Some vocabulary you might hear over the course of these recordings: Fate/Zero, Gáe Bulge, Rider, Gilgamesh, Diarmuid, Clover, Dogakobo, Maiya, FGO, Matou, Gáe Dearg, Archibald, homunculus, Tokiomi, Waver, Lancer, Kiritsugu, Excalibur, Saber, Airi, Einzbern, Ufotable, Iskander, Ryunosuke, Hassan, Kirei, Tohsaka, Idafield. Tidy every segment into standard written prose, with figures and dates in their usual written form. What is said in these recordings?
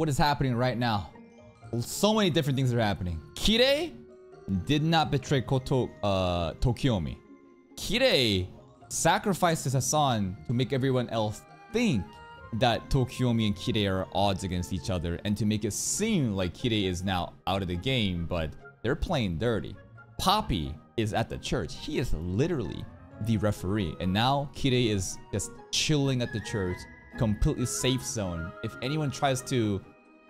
what is happening right now. So many different things are happening. Kirei did not betray Tokiomi. Kirei sacrifices Hassan to make everyone else think that Tokiomi and Kirei are odds against each other, and to make it seem like Kirei is now out of the game, but they're playing dirty. Poppy is at the church. He is literally the referee, and now Kirei is just chilling at the church, completely safe zone. If anyone tries to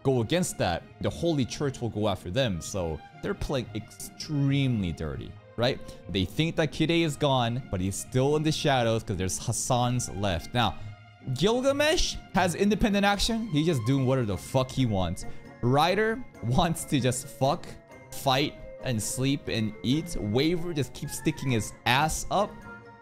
go against that, the holy church will go after them, so they're playing extremely dirty, right? They think that Kirei is gone, but he's still in the shadows because there's Hassan's left. Now, Gilgamesh has independent action. He's just doing whatever the fuck he wants. Rider wants to just fuck, fight, and sleep and eat. Waver just keeps sticking his ass up.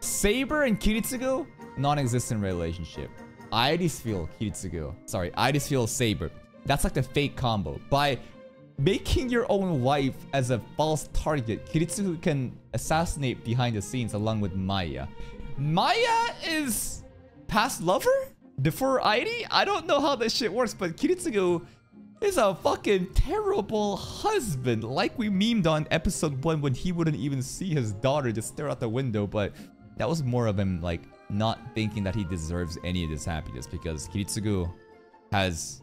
Saber and Kiritsugu, non-existent relationship. I just feel Kiritsugu. Sorry, I just feel Saber. That's like the fake combo. By making your own wife as a false target, Kiritsugu can assassinate behind the scenes along with Maiya. Maiya is past lover before Airi? I don't know how that shit works, but Kiritsugu is a fucking terrible husband. Like we memed on episode 1 when he wouldn't even see his daughter, just stare out the window, but that was more of him like not thinking that he deserves any of this happiness, because Kiritsugu has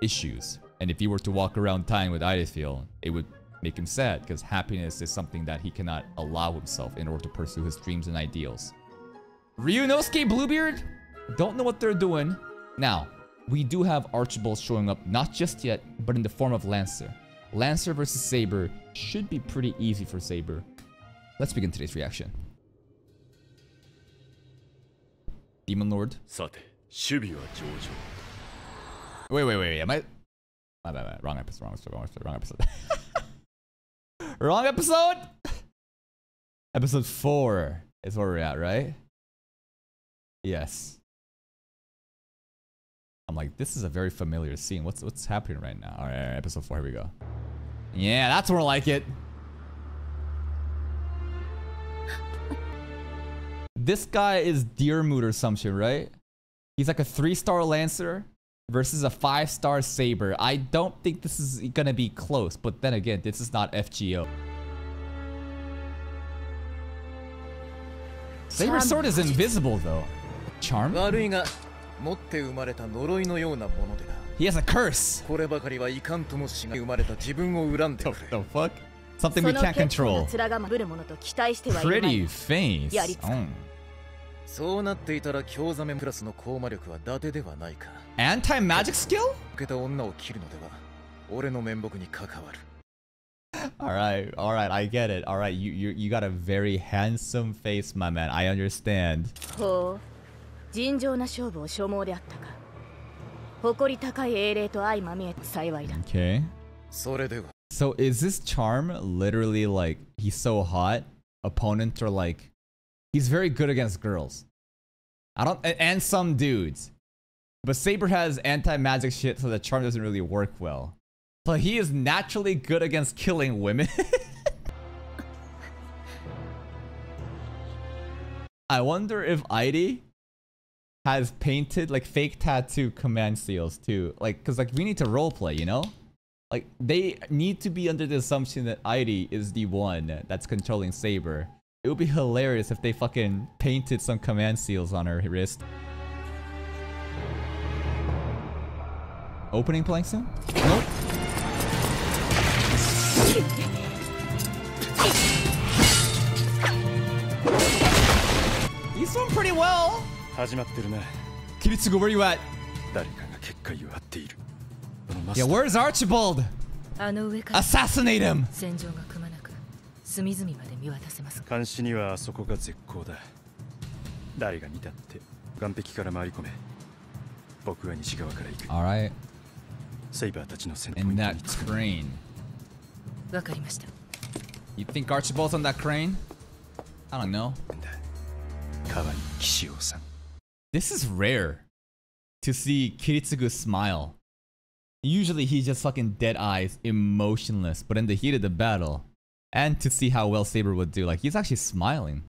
issues, and if he were to walk around time with Idafield, it would make him sad, because happiness is something that he cannot allow himself in order to pursue his dreams and ideals. Ryunosuke Bluebeard? Don't know what they're doing. Now, we do have Archibald showing up, not just yet, but in the form of Lancer. Lancer versus Saber should be pretty easy for Saber. Let's begin today's reaction. Demon Lord. Wait, am I... Wrong episode. Wrong episode? Episode 4 is where we're at, right? Yes. I'm like, this is a very familiar scene. What's happening right now? All right, episode 4, here we go. Yeah, that's more like it. This guy is Diarmuid or some shit, right? He's like a 3-star Lancer versus a 5-star Saber. I don't think this is gonna be close, but then again, this is not FGO. Saber's sword is invisible though. Charm? He has a curse! The fuck? Something we can't control. Pretty face. Oh. Anti-magic skill? Alright, I get it. Alright, you got a very handsome face, my man. I understand. Okay. So is this charm literally like he's so hot? Opponents are like, he's very good against girls. And some dudes. But Saber has anti-magic shit, so the charm doesn't really work well. But he is naturally good against killing women. I wonder if Airi has painted like fake tattoo command seals too, like, because like we need to roleplay, you know, like they need to be under the assumption that Airi is the one that's controlling Saber. It would be hilarious if they fucking painted some command seals on her wrist. Opening playing soon? Nope. He's doing pretty well. Kiritsugu, where you at? Yeah, where's Archibald? Assassinate him! Alright. In that crane. You think Archibald's on that crane? I don't know. This is rare to see Kiritsugu smile. Usually he's just fucking dead eyes, emotionless, but in the heat of the battle, and to see how well Saber would do, like he's actually smiling.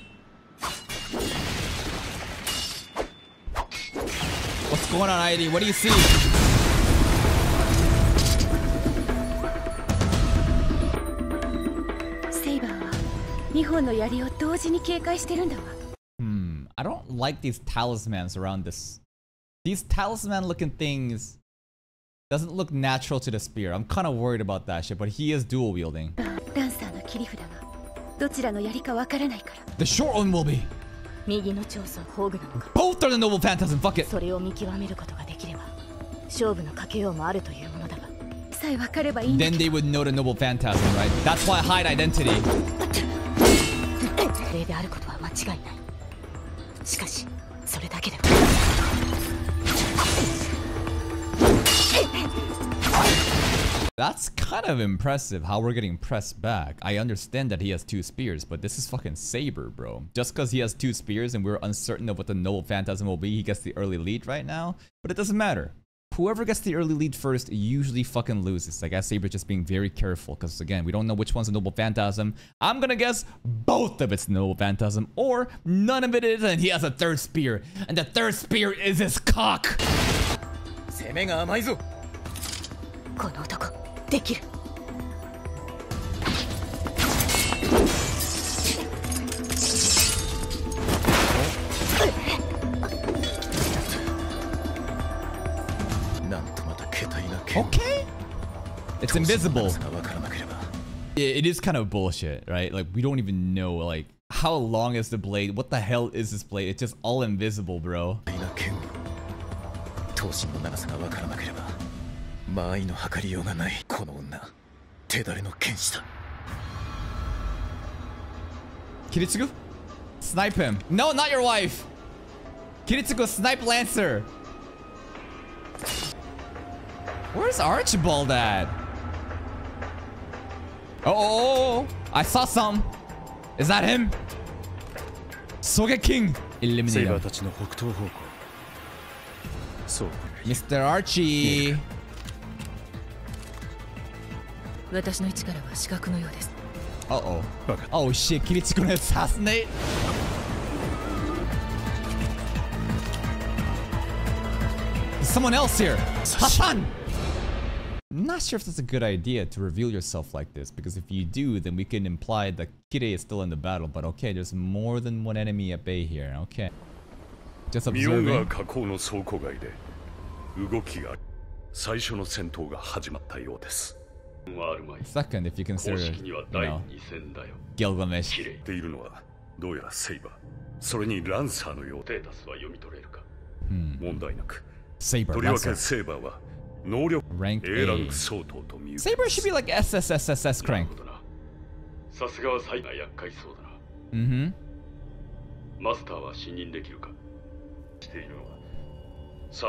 What's going on, Airi? What do you see? Hmm, I don't like these talismans around this. These talisman looking things doesn't look natural to the spear. I'm kind of worried about that shit, but he is dual wielding. The short one will be. Both are the noble phantasm, fuck it. Then they would know the noble phantasm, right? That's why I hide identity. That's kind of impressive how we're getting pressed back. I understand that he has two spears, but this is fucking Saber, bro. Just because he has two spears and we're uncertain of what the noble phantasm will be, he gets the early lead right now. But it doesn't matter. Whoever gets the early lead first usually fucking loses. I guess Saber just being very careful because, again, we don't know which one's a noble phantasm. I'm gonna guess both of it's noble phantasm or none of it is, and he has a third spear. And the third spear is his cock. Okay. It's invisible. It is kind of bullshit, right? Like, we don't even know, like, how long is the blade? What the hell is this blade? It's just all invisible, bro. Kiritsugu? Snipe him. No, not your wife. Kiritsugu, snipe Lancer. Where's Archibald at? Oh, I saw some. Is that him? Soge King. Eliminate him. Mr. Archie. Uh-oh. Oh shit, Kiritsugu's gonna assassinate? There's someone else here. Hassan! Not sure if that's a good idea to reveal yourself like this, because if you do, then we can imply that Kirei is still in the battle, but okay, there's more than one enemy at bay here, okay. Just observing. Second, if you consider, you know, Gilgamesh. Saber, that's it. Rank A. Saber should be like SSSSS crank. Mm-hmm.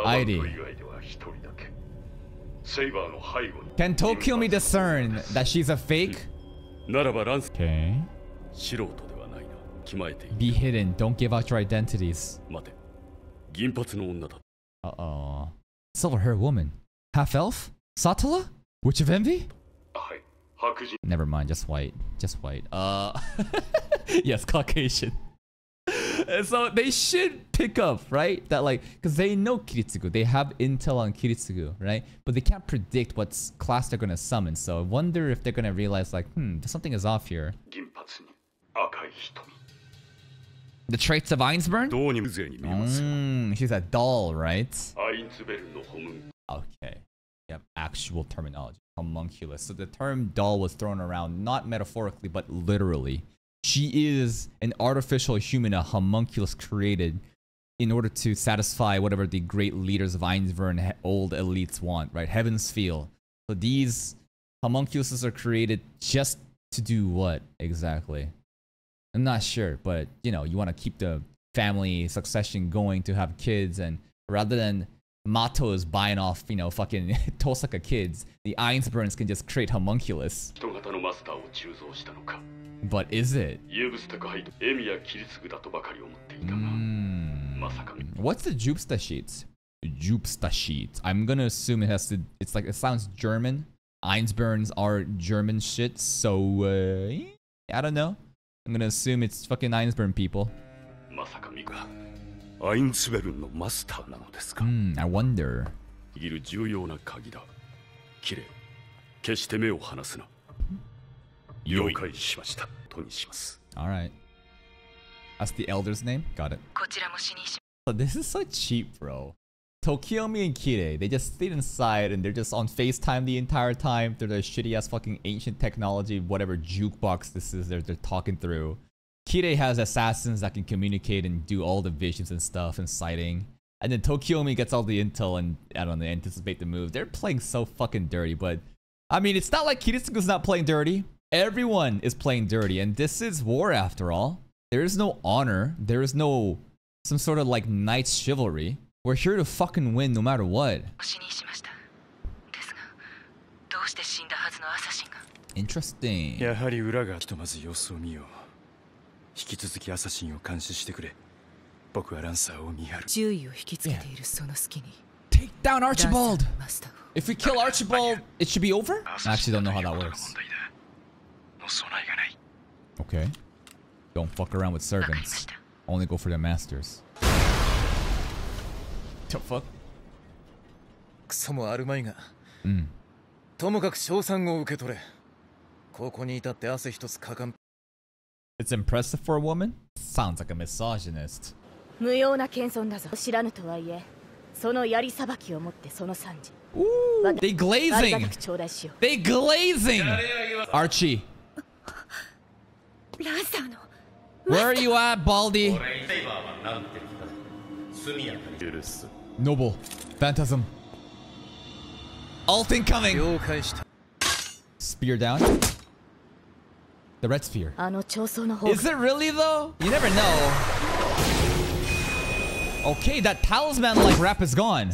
ID. Can Tokiomi discern that she's a fake? Okay. Be hidden. Don't give out your identities. Uh-oh. Silver-haired woman. Half-elf? Satala? Witch of Envy? Never mind, just white. Just white. Yes, Caucasian. So they should pick up, right? That, like, because they know Kiritsugu. They have intel on Kiritsugu, right? But they can't predict what class they're going to summon. So I wonder if they're going to realize, like, something is off here. The traits of Einzbern? She's a doll, right? Okay. Yep, actual terminology. Homunculus. So the term doll was thrown around, not metaphorically, but literally. She is an artificial human, a homunculus created in order to satisfy whatever the great leaders of Einzvern, old elites want, right? Heaven's Feel. So these homunculuses are created just to do what exactly? I'm not sure, but you know, you want to keep the family succession going to have kids, and rather than Matou is buying off, you know, fucking Tohsaka kids, the Einzberns can just create homunculus. But is it? What's the Jupsta sheets? Jupsta sheets. I'm gonna assume it has to. It's like it sounds German. Einzberns are German shit, so I don't know. I'm gonna assume it's fucking Einzbern people. I wonder. Alright. That's the elder's name? Got it. This is so cheap, bro. Tokiomi and Kirei, they just sit inside and they're just on FaceTime the entire time through their shitty-ass fucking ancient technology, whatever jukebox this is they're talking through. Kirei has assassins that can communicate and do all the visions and stuff and sighting. And then Tokiomi gets all the intel and, I don't know, they anticipate the move. They're playing so fucking dirty, but... I mean, it's not like Kiritsugu's not playing dirty. Everyone is playing dirty, and this is war after all. There is no honor. There is no... some sort of, like, knight's chivalry. We're here to fucking win no matter what. Interesting. Yeah. Take down Archibald! If we kill Archibald, it should be over? I actually don't know how that works. Okay. Don't fuck around with servants. Only go for their masters. The fuck? It's impressive for a woman? Sounds like a misogynist. Ooh, they glazing! They glazing! Archie. Where are you at, Baldy? Noble. Phantasm. Alt incoming! Spear down. The red sphere. Is it really though? You never know. Okay, that talisman-like rap is gone.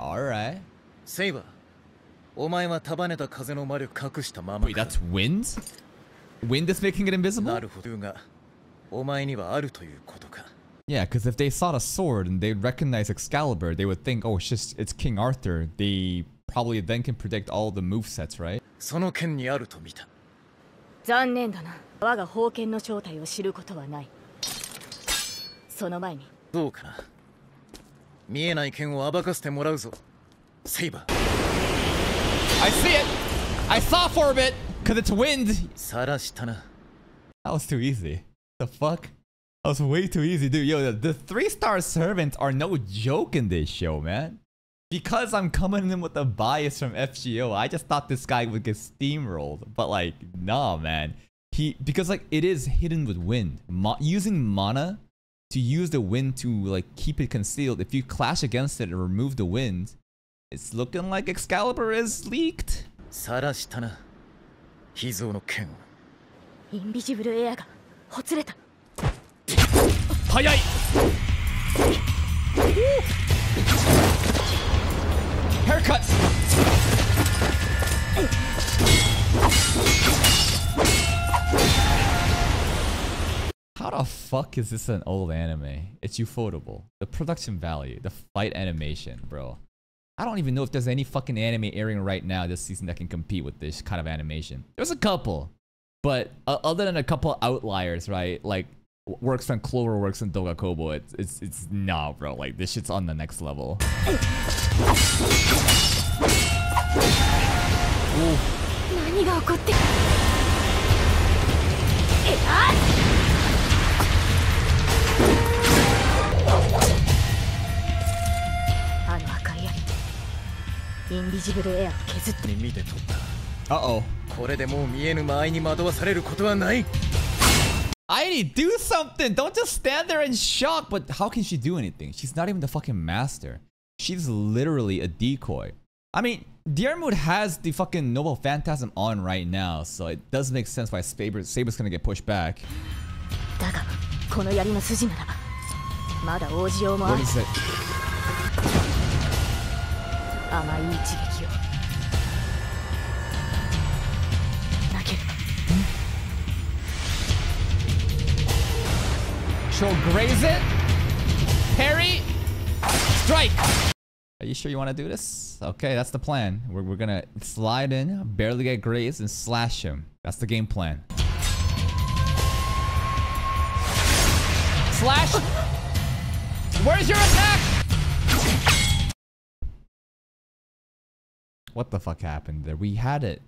Alright. Saber. Wait, that's wind? Wind is making it invisible? Yeah, because if they saw the sword and they recognize Excalibur, they would think, oh, it's King Arthur. They probably then can predict all the movesets, right? I see it! I saw for a bit! Cause it's wind! Sarashita. That was too easy. The fuck? That was way too easy, dude. Yo, the 3-star servants are no joke in this show, man. Because I'm coming in with a bias from FGO, I just thought this guy would get steamrolled. But like, nah, man. Because like, it is hidden with wind. Using mana to use the wind to like, keep it concealed. If you clash against it and remove the wind, it's looking like Excalibur is leaked. Sarashita. Invisible air. Haircut. How the fuck is this an old anime? It's Ufotable. The production value, the fight animation, bro. I don't even know if there's any fucking anime airing right now this season that can compete with this kind of animation. There's a couple, but other than a couple outliers, right? Like works from Clover, works from Dogakobo. It's nah, bro. Like this shit's on the next level. Invisible air. Uh-oh. I need to do something! Don't just stand there in shock! But how can she do anything? She's not even the fucking master. She's literally a decoy. I mean, Diarmuid has the fucking Noble Phantasm on right now, so it does make sense why Saber's gonna get pushed back. What is it? She'll graze it. Parry. Strike. Are you sure you want to do this? Okay, that's the plan. We're gonna slide in, barely get grazed, and slash him. That's the game plan. Slash. Where's your attack? What the fuck happened there? We had it.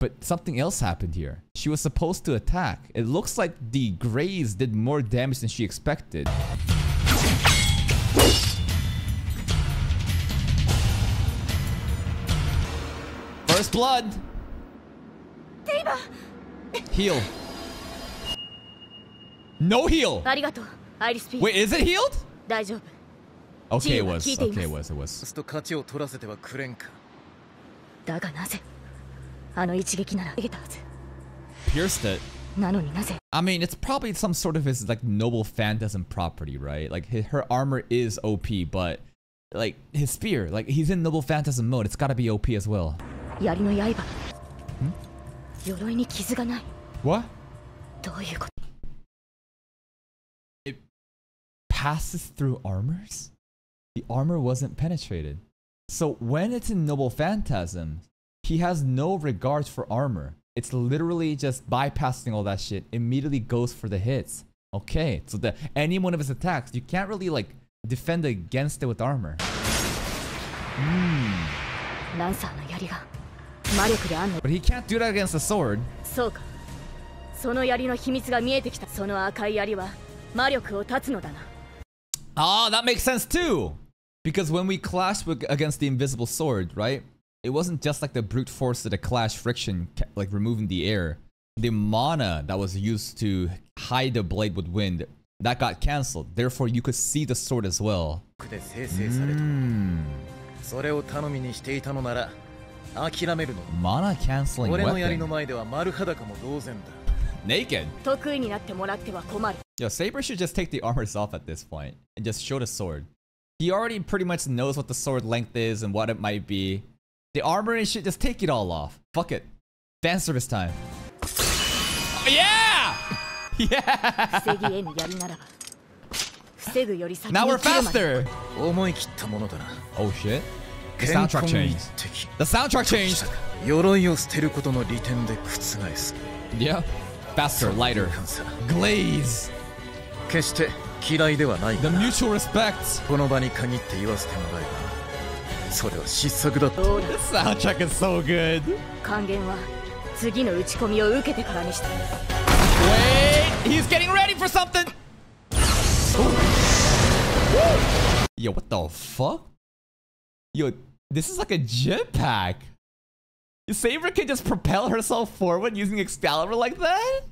But something else happened here. she was supposed to attack. It looks like the Greys did more damage than she expected. First blood! Saber. Heal. No heal! Wait, is it healed? Okay, it was. Okay, it was. It was. Pierced it. I mean, it's probably some sort of his, like, noble phantasm property, right? Like, her armor is OP, but, like, his spear, like, he's in noble phantasm mode. It's gotta be OP as well. Hmm? What? It passes through armors? The armor wasn't penetrated. So when it's in noble phantasm, he has no regard for armor. It's literally just bypassing all that shit, immediately goes for the hits. Okay, so that any one of his attacks, you can't really like defend against it with armor. But he can't do that against a sword. Ah, that makes sense too! Because when we clashed against the invisible sword, right? It wasn't just like the brute force of the clash friction, like removing the air. The mana that was used to hide the blade with wind, that got cancelled. Therefore, you could see the sword as well. Mana cancelling weapon. Naked? Yo, Saber should just take the armors off at this point and just show the sword. He already pretty much knows what the sword length is and what it might be. The armor and shit, just take it all off. Fuck it. Fan service time. Oh, yeah! Yeah! Now we're faster! Oh shit. The soundtrack changed. The soundtrack changed! Yeah. Faster, lighter. Glaze! The mutual respect! The soundtrack is so good. Wait, he's getting ready for something. Ooh. Yo, what the fuck? Yo, this is like a jetpack. Saber can just propel herself forward using Excalibur like that?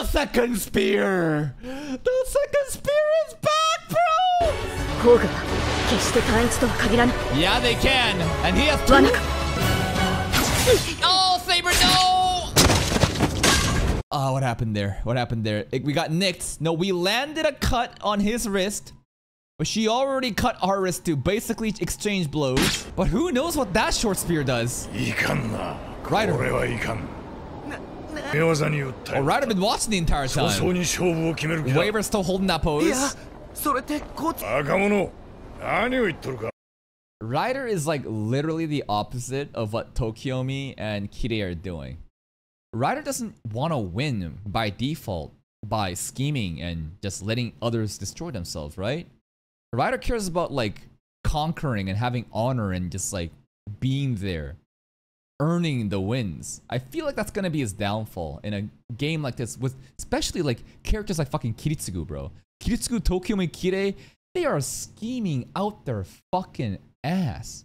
The second spear! The second spear is back, bro! Yeah, they can! And he has to... Oh, Saber, no! Oh, what happened there? What happened there? We got nicked. No, we landed a cut on his wrist. But she already cut our wrist to basically exchange blows. But who knows what that short speer does? Rider. Oh, Ryder been watching the entire time. Waver's still holding that pose. Ryder is like literally the opposite of what Tokiomi and Kirei are doing. Ryder doesn't want to win by default by scheming and just letting others destroy themselves, right? Ryder cares about like conquering and having honor and just like being there. Earning the wins. I feel like that's gonna be his downfall in a game like this, with especially like characters like fucking Kiritsugu, bro. Kiritsugu, Tokiomi, Kirei, they are scheming out their fucking ass.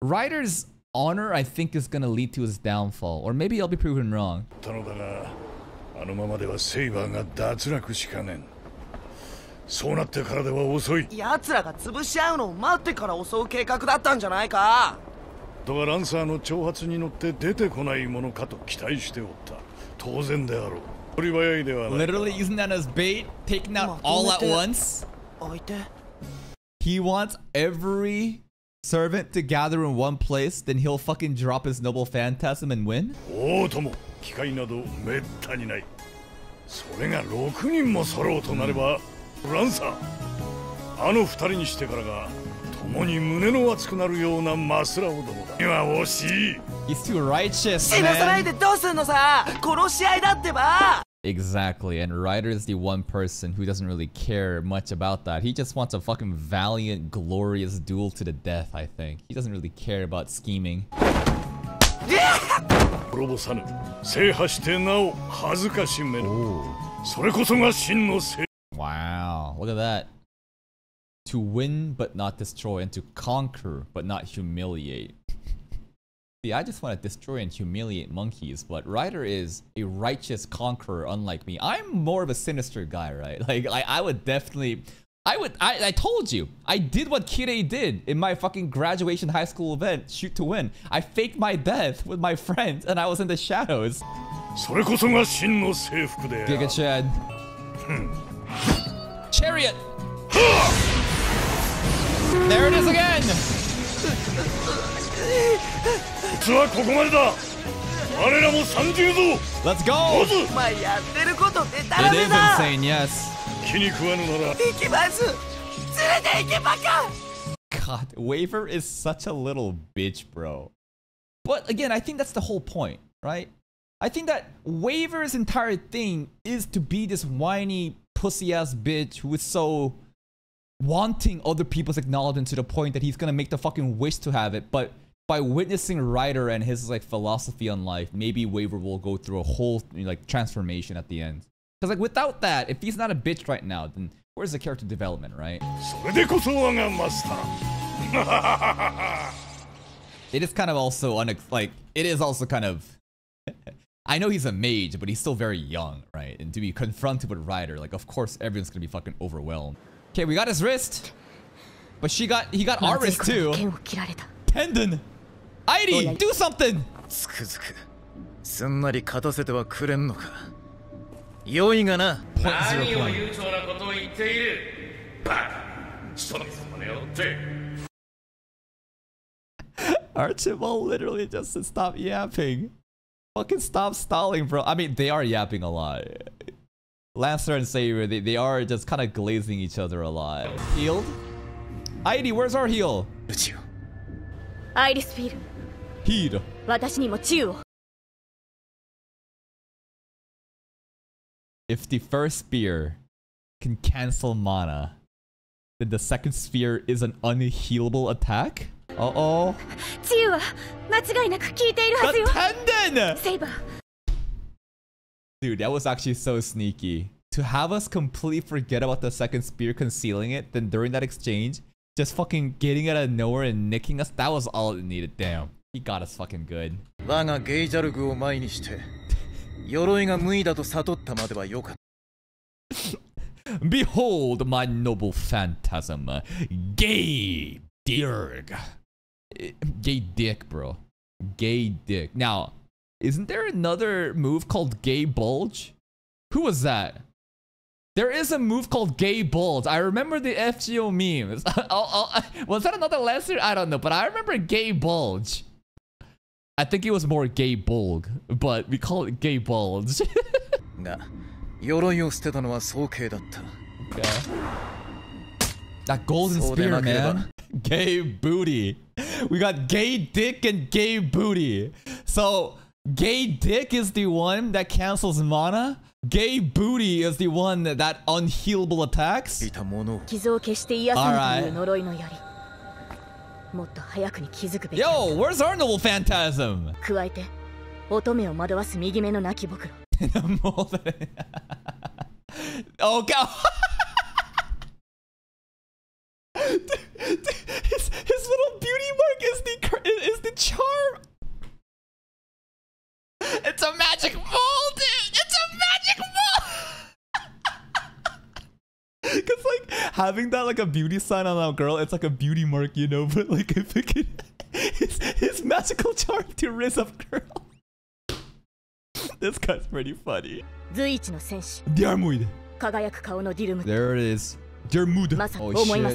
Ryder's honor, I think, is gonna lead to his downfall, or maybe I'll be proven wrong. Literally using that as bait, taking out all at once. He wants every servant to gather in one place, then he'll fucking drop his noble phantasm and win. He's too righteous, man. Exactly, and Ryder is the one person who doesn't really care much about that. He just wants a fucking valiant, glorious duel to the death, I think. He doesn't really care about scheming. Wow, look at that. To win but not destroy, and to conquer but not humiliate. See, I just want to destroy and humiliate monkeys, but Ryder is a righteous conqueror, unlike me. I'm more of a sinister guy, right? Like, I would definitely... I told you! I did what Kirei did in my fucking graduation high school event, Shoot to Win. I faked my death with my friends, and I was in the shadows. Giga Chad. Chariot! There it is again! Let's go! It is insane, yes. God, Waver is such a little bitch, bro. But again, I think that's the whole point, right? I think that Waver's entire thing is to be this whiny, pussy-ass bitch who is so... wanting other people's acknowledgement to the point that he's gonna make the fucking wish to have it, but by witnessing Ryder and his like philosophy on life, maybe Waver will go through a whole like transformation at the end. Because like without that, if he's not a bitch right now, then where's the character development, right? It is kind of also like it is also kind of. I know he's a mage, but he's still very young, right? And to be confronted with Ryder, like of course everyone's gonna be fucking overwhelmed. Okay, we got his wrist, but he got our wrist too. Tendon, Airi, do something. Archibald literally just said stop yapping. Fucking stop stalling, bro. I mean, they are yapping a lot. Lancer and Saber, they are just kind of glazing each other a lot. Healed? Airi, where's our heal? Heal. If the first spear can cancel mana, then the second spear is an unhealable attack? Uh-oh. The tendon! Dude, that was actually so sneaky. To have us completely forget about the second spear concealing it, then during that exchange, just fucking getting out of nowhere and nicking us, that was all it needed. Damn, he got us fucking good. Behold my noble phantasm, Gáe Dearg. Gáe Dick, bro. Gáe Dick. Now, isn't there another move called Gáe Bulge? Who was that? There is a move called Gáe Bulge. I remember the FGO memes. Was that another Lancer? I don't know, but I remember Gáe Bulge. I think it was more Gáe Bulge, but we call it Gáe Bulge. Okay. That golden spear, man. Gáe Booty. We got Gáe Dick and Gáe Booty. So... Gáe Dick is the one that cancels mana. Gáe Booty is the one that unhealable attacks. Alright. Yo, where's our noble phantasm? Oh god. His little beauty mark is the charm. It's a magic ball, dude! It's a magic ball! Because, like, having that, like, a beauty sign on a girl, it's like a beauty mark, you know? But, like, I think his magical charm to raise up girl. This guy's pretty funny. Diarmuid. There it is. Diarmuid. Oh,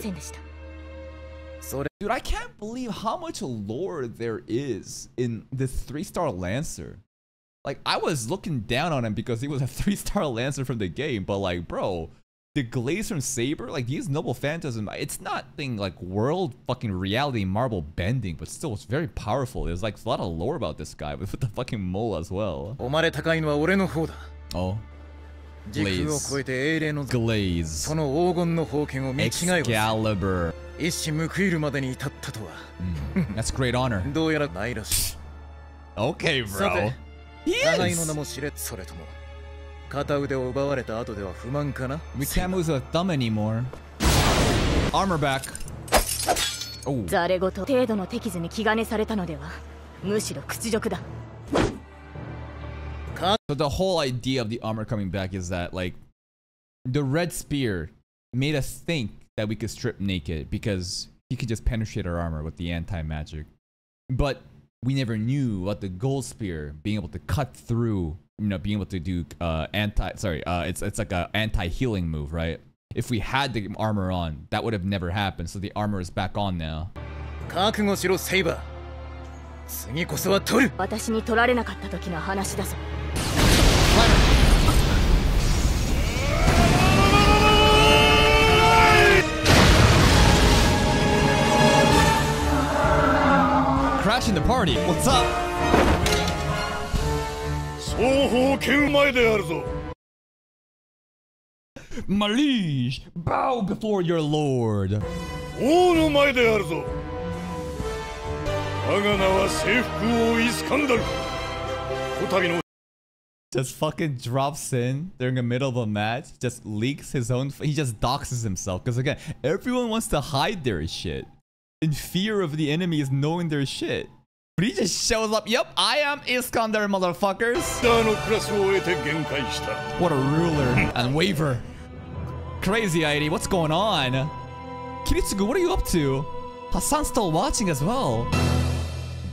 shit. Dude, I can't believe how much lore there is in this 3-star Lancer. Like, I was looking down on him because he was a 3-star Lancer from the game, but like, bro, the glaze from Saber, like, these noble phantasm, it's not thing like world fucking reality marble bending, but still, it's very powerful. There's like a lot of lore about this guy with the fucking mole as well. Oh. Glaze. Excalibur. That's great honor. Okay, bro. Yes. We can't use a thumb anymore. Armor back. Oh. So the whole idea of the armor coming back is that, like, the red spear made us think that we could strip naked because he could just penetrate our armor with the anti-magic. But we never knew about the gold spear being able to cut through, you know, being able to do it's like a anti-healing move, right? If we had the armor on, that would have never happened. So the armor is back on now. Crashing the party. What's up? My liege, bow before your lord. Just fucking drops in during the middle of a match. Just leaks his own. He just doxes himself. Because again, everyone wants to hide their shit in fear of the enemies knowing their shit. But he just shows up. Yep, I am Iskander, motherfuckers. What a ruler and waver. Crazy ID, what's going on? Kiritsugu, what are you up to? Hassan's still watching as well.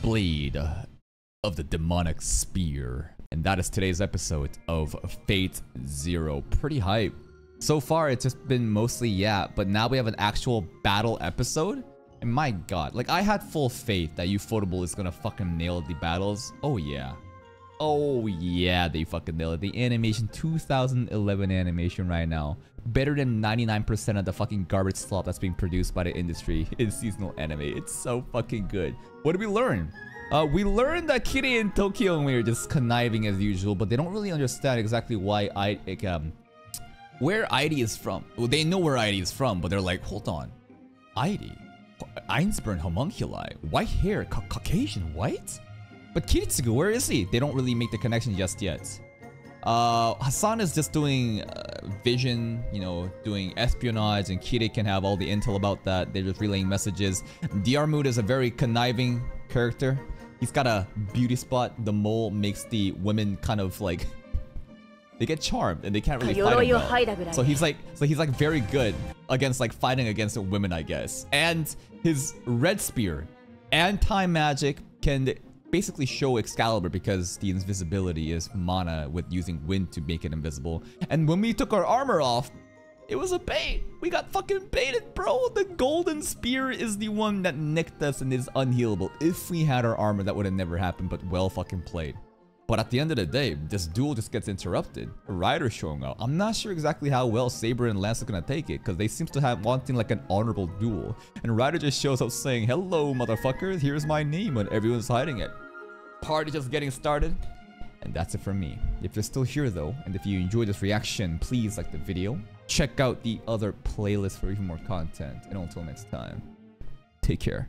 Blade of the demonic spear. And that is today's episode of Fate/Zero. Pretty hype. So far, it's just been mostly yeah, but now we have an actual battle episode. And my god, like, I had full faith that Ufotable is gonna fucking nail the battles. Oh yeah. Oh yeah, they fucking nailed it. The animation, 2011 animation right now. Better than 99% of the fucking garbage slop that's being produced by the industry in seasonal anime. It's so fucking good. What did we learn? We learned that Kirei and Tokiomi are just conniving as usual, but they don't really understand exactly why where Airi is from. Well, they know where Airi is from, but they're like, hold on. Airi? Einzbern homunculi? White hair? Caucasian white? But Kiritsugu, where is he? They don't really make the connection just yet. Hassan is just doing vision, you know, doing espionage, and Kirei can have all the intel about that. They're just relaying messages. Diarmuid is a very conniving character. He's got a beauty spot. The mole makes the women kind of like... They get charmed and they can't really fight him well. So he's like very good against like fighting against women, I guess. And his red spear, anti-magic, can... basically show Excalibur because the invisibility is mana with using wind to make it invisible. And when we took our armor off, it was a bait. We got fucking baited, bro. The golden spear is the one that nicked us and is unhealable. If we had our armor, that would have never happened, but well fucking played. But at the end of the day, this duel just gets interrupted. A Rider showing up. I'm not sure exactly how well Saber and Lancer are gonna take it, because they seem to have wanting like an honorable duel. And Rider just shows up saying, hello, motherfuckers, here's my name, and everyone's hiding it. Party just getting started. And that's it for me. If you're still here though, and if you enjoyed this reaction, please like the video. Check out the other playlist for even more content. And until next time, take care.